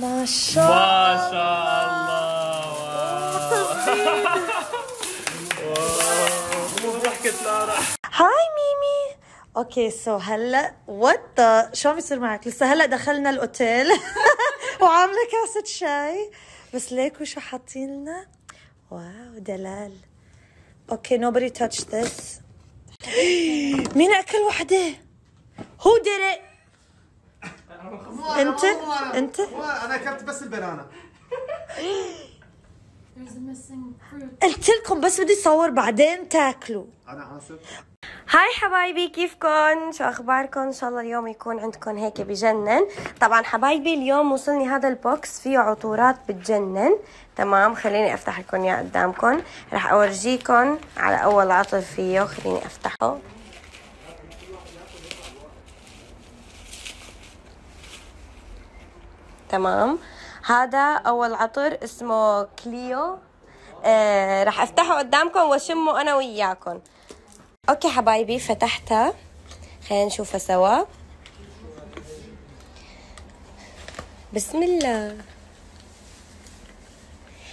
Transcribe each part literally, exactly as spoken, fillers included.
ما شاء الله ما شاء الله. واو ضحكت لارا. هاي ميمي. اوكي سو هلا وات شو عم يصير معك؟ لسه هلا دخلنا الاوتيل وعامله كاسه شاي بس ليكوا شو حاطين لنا؟ واو دلال. اوكي nobody touch this. مين اكل وحده؟ هو ديري انت انت انا اكلت بس البنانه. قلت لكم بس بدي اصور بعدين تاكلوا. انا اسف. هاي حبايبي كيفكن؟ شو اخباركن؟ ان شاء الله اليوم يكون عندكم هيك بجنن. طبعا حبايبي اليوم وصلني هذا البوكس فيه عطورات بتجنن. تمام خليني افتح لكم اياه قدامكم، راح اورجيكم على اول عطر فيه. خليني افتحه. تمام هذا اول عطر اسمه كليو. آه راح افتحه قدامكم واشمه انا وياكم. اوكي حبايبي فتحتها، خلينا نشوفها سوا. بسم الله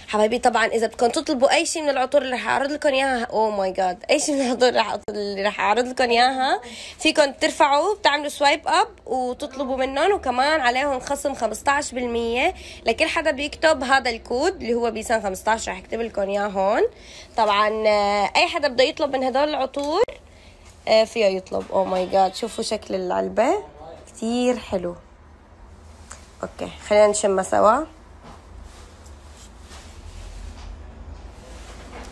حبايبي. طبعا اذا بدكم تطلبوا اي شيء من العطور اللي رح اعرض لكم اياها، او ماي جاد اي شيء من العطور اللي رح اعرض لكم اياها فيكم ترفعوا بتعملوا سوايب اب وتطلبوا منهم، وكمان عليهم خصم خمسطعش بالمية لكل حدا بيكتب هذا الكود اللي هو بيسان خمسطعش. رح اكتب لكم اياه هون. طبعا اي حدا بده يطلب من هدول العطور فيه يطلب. او ماي جاد شوفوا شكل العلبه كثير حلو. اوكي خلينا نشمها سوا.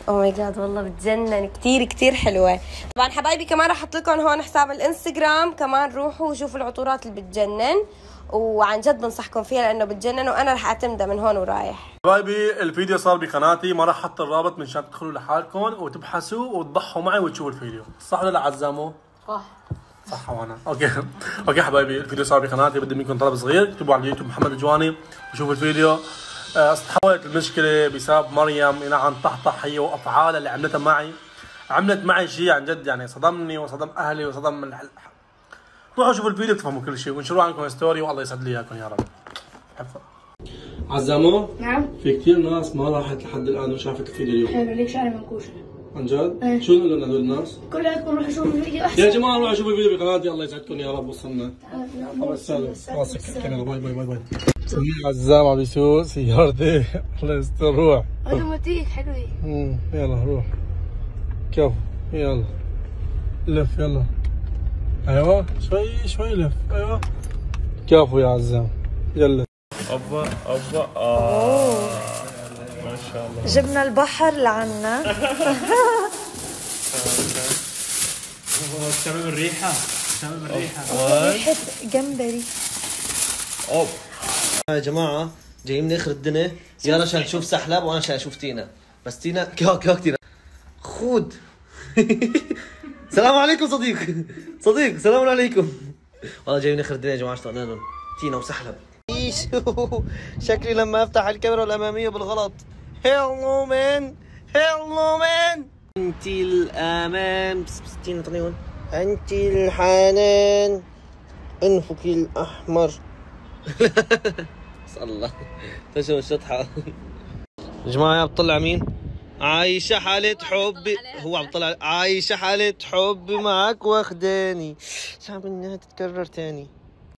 او ماي جاد والله بتجنن كثير كثير حلوه. طبعا حبايبي كمان رح احط لكم هون حساب الانستغرام، كمان روحوا وشوفوا العطورات اللي بتجنن، وعن جد بنصحكم فيها لانه بتجنن وانا رح اعتمدها من هون ورايح. حبايبي الفيديو صار بقناتي، ما رح احط الرابط من شان تدخلوا لحالكم وتبحثوا وتضحوا معي وتشوفوا الفيديو، صح ولا لا عزامو؟ صح صح. وانا اوكي اوكي حبايبي الفيديو صار بقناتي، بدي منكم طلب صغير، اكتبوا على اليوتيوب محمد الجواني وشوفوا الفيديو. استحوذت المشكله بسبب مريم إنها عن طحطحي وافعالها اللي عملتها معي. عملت معي شيء عن جد يعني صدمني وصدم اهلي وصدم الحل. روحوا شوفوا الفيديو تفهموا كل شيء ونشروا عنكم ستوري، والله يسعد لي اياكم يا رب. حفظ عزامو. نعم في كثير ناس ما راحت لحد الان وشافت الفيديو اليوم. حلو ليك شعري منكوشه عن جد؟ أه. شو نقول لهدول الناس؟ كلكم روحوا شوفوا الفيديو احسن يا جماعه. روحوا شوفوا الفيديو بقناتي، الله يسعدكم يا رب. وصلنا الله يسلمك. خلاص الكاميرا باي باي باي باي. عزام عم يسوق سيارتي الله يستر. روح اوتوماتيك حلوه. امم يلا روح كفو. يلا لف يلا. ايوه شوي شوي لف. ايوه كفو يا عزام يلا. ابا ابا اه ما شاء الله جبنا البحر لعنا. شامم الريحه شامم الريحه ريحه جمبري. اوب يا جماعه جايين من اخر الدنيا زياره عشان نشوف سحلاب، وانا عشان اشوف تينا. بس تينا كيو كيو تينا خود. السلام عليكم صديق صديق السلام عليكم. والله جايين من اخر الدنيا يا جماعه، اشتقنا لهم تينا وسحلاب. شو شكلي لما افتح الكاميرا الاماميه بالغلط. هيلو مان هيلو مان. انت الامان. بس بس تينا طلعي هون. انت الحنان انفك الاحمر. اسال الله تشوف الشطحه. يا جماعه بطلع مين؟ عايشه حاله حبي. هو عم بطلع عايشه حاله حبي معك واخداني. صعب انها تتكرر تاني.